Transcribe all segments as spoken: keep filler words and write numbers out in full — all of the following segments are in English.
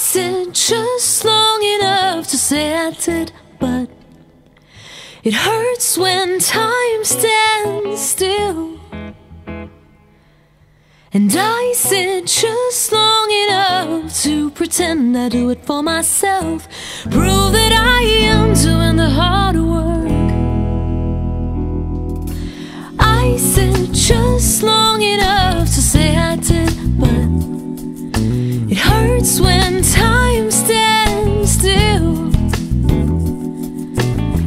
said just long enough to say I did, but it hurts when time stands still. And I said just long enough to pretend I do it for myself, prove that I am doing the hard work. I said just long enough to say I did, but it hurts when time stands still.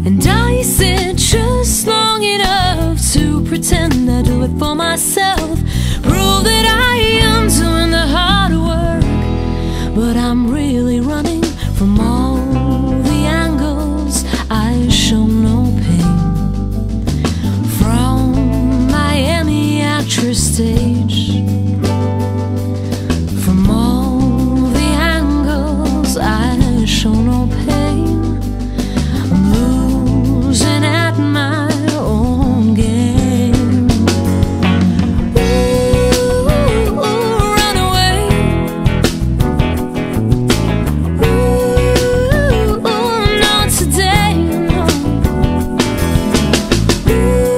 And I said just long enough to pretend I do it for myself, prove that I am doing the hard work. But I'm really running from all the angles. I show no pain from Miami actress stage, from all the angles. I show no pain. I'm losing at my own game. Just long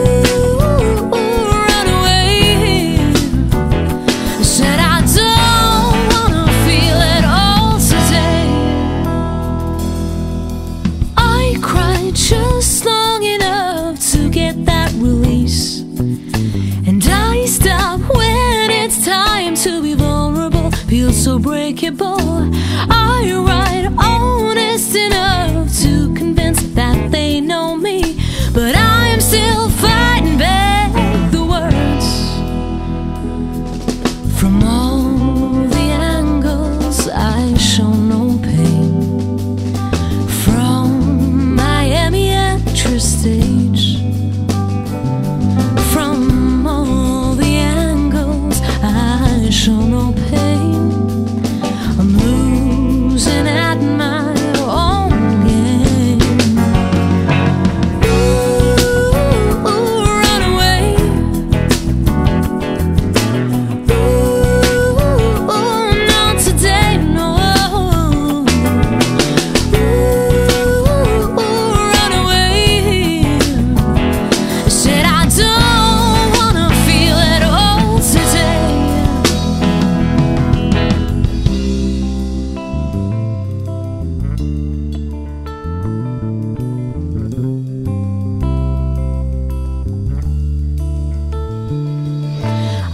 enough to get that release, and I stop when it's time to be vulnerable. Feel so breakable. I write honest enough to convince that they know me, but I'm still fighting back the words from all the angles. I show no pain from Miami actress stage, from all the angles. I show no pain. I'm losing at my own game. Ooh, ooh, run away. Ooh, ooh, not today, no. Ooh, ooh, run away. Said I don't wanna feel at all today.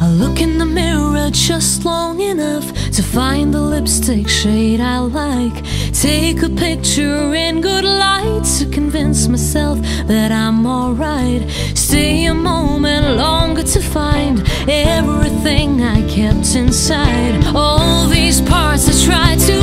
I look in the mirror just long enough to find the lipstick shade I like. Take a picture in good light to convince myself that I'm alright. Stay a moment longer to find everything I kept inside. All these parts I tried to